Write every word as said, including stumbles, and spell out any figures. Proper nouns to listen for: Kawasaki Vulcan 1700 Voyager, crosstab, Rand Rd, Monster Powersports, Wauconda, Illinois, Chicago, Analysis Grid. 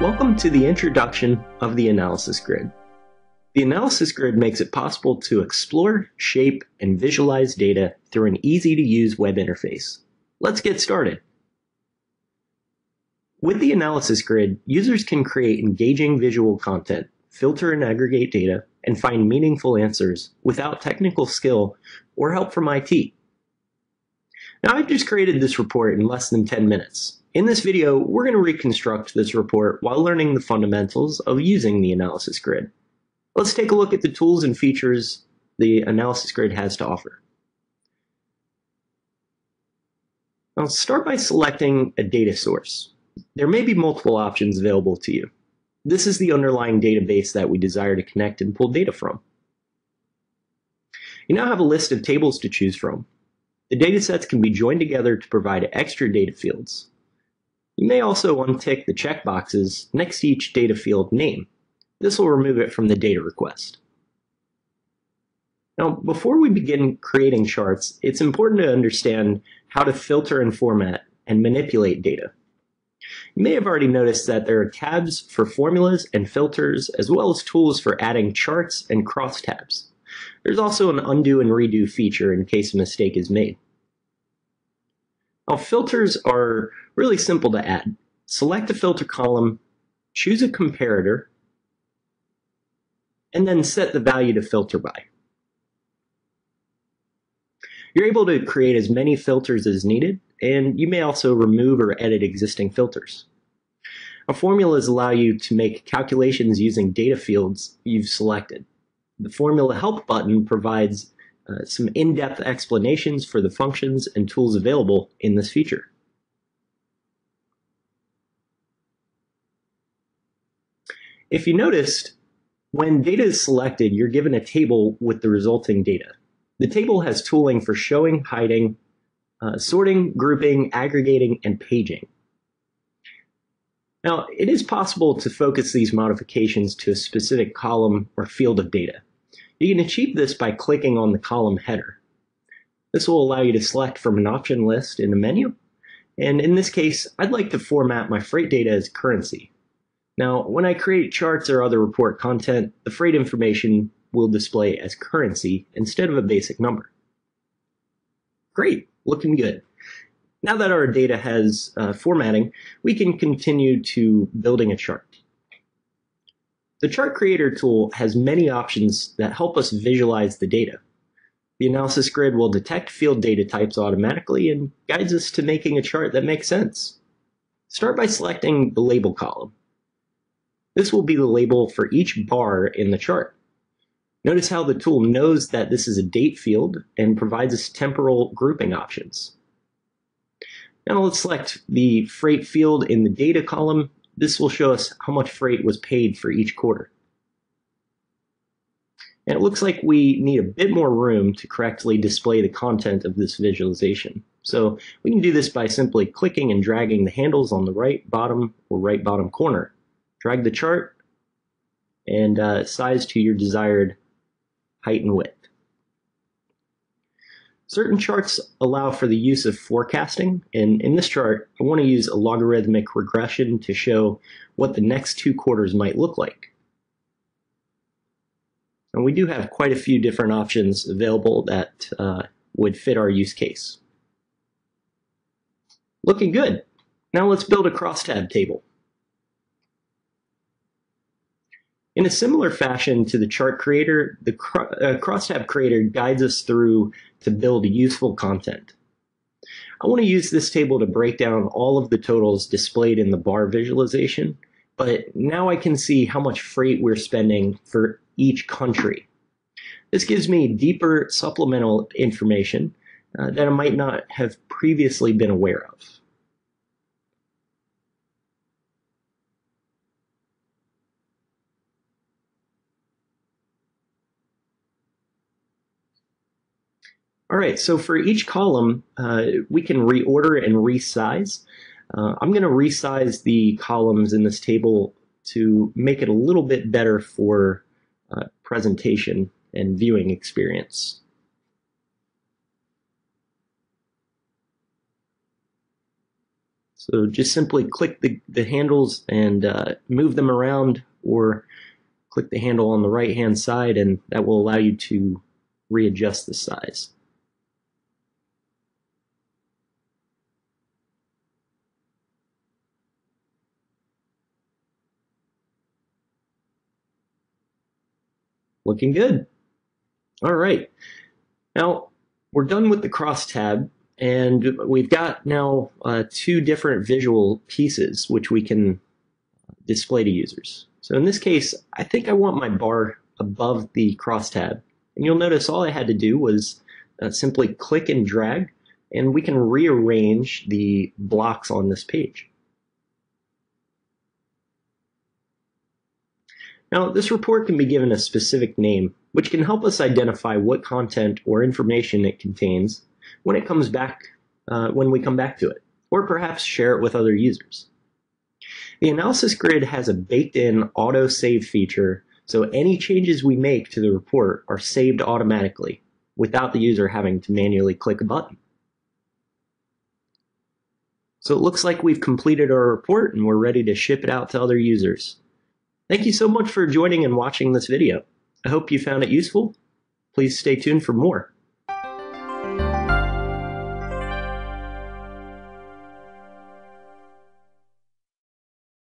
Welcome to the introduction of the Analysis Grid. The Analysis Grid makes it possible to explore, shape, and visualize data through an easy-to-use web interface. Let's get started. With the Analysis Grid, users can create engaging visual content, filter and aggregate data, and find meaningful answers without technical skill or help from I T. Now, I've just created this report in less than ten minutes. In this video, we're going to reconstruct this report while learning the fundamentals of using the Analysis Grid. Let's take a look at the tools and features the Analysis Grid has to offer. I'll start by selecting a data source. There may be multiple options available to you. This is the underlying database that we desire to connect and pull data from. You now have a list of tables to choose from. The datasets can be joined together to provide extra data fields. You may also untick the checkboxes next to each data field name. This will remove it from the data request. Now, before we begin creating charts, it's important to understand how to filter and format and manipulate data. You may have already noticed that there are tabs for formulas and filters, as well as tools for adding charts and crosstabs. There's also an undo and redo feature in case a mistake is made. Now, filters are really simple to add. Select a filter column, choose a comparator, and then set the value to filter by. You're able to create as many filters as needed, and you may also remove or edit existing filters. Now, formulas allow you to make calculations using data fields you've selected. The Formula Help button provides uh, some in-depth explanations for the functions and tools available in this feature. If you noticed, when data is selected, you're given a table with the resulting data. The table has tooling for showing, hiding, uh, sorting, grouping, aggregating, and paging. Now, it is possible to focus these modifications to a specific column or field of data. You can achieve this by clicking on the column header. This will allow you to select from an option list in the menu. And in this case, I'd like to format my freight data as currency. Now, when I create charts or other report content, the freight information will display as currency instead of a basic number. Great, looking good. Now that our data has uh, formatting, we can continue to building a chart. The Chart Creator tool has many options that help us visualize the data. The Analysis Grid will detect field data types automatically and guides us to making a chart that makes sense. Start by selecting the label column. This will be the label for each bar in the chart. Notice how the tool knows that this is a date field and provides us temporal grouping options. Now let's select the freight field in the data column. This will show us how much freight was paid for each quarter. And it looks like we need a bit more room to correctly display the content of this visualization. So we can do this by simply clicking and dragging the handles on the right bottom or right bottom corner. Drag the chart and uh, size to your desired height and width. Certain charts allow for the use of forecasting, and in this chart, I want to use a logarithmic regression to show what the next two quarters might look like. And we do have quite a few different options available that uh, would fit our use case. Looking good. Now let's build a crosstab table. In a similar fashion to the chart creator, the cro uh, crosstab creator guides us through to build useful content. I want to use this table to break down all of the totals displayed in the bar visualization, but now I can see how much freight we're spending for each country. This gives me deeper supplemental information uh, that I might not have previously been aware of. All right, so for each column, uh, we can reorder and resize. Uh, I'm going to resize the columns in this table to make it a little bit better for uh, presentation and viewing experience. So just simply click the, the handles and uh, move them around, or click the handle on the right hand side, and that will allow you to readjust the size. Looking good. All right. Now we're done with the crosstab, and we've got now uh, two different visual pieces which we can display to users. So in this case, I think I want my bar above the crosstab. And you'll notice all I had to do was uh, simply click and drag, and we can rearrange the blocks on this page. Now, this report can be given a specific name, which can help us identify what content or information it contains when it comes back, uh, when we come back to it, or perhaps share it with other users. The Analysis Grid has a baked-in auto-save feature, so any changes we make to the report are saved automatically without the user having to manually click a button. So it looks like we've completed our report and we're ready to ship it out to other users. Thank you so much for joining and watching this video. I hope you found it useful. Please stay tuned for more.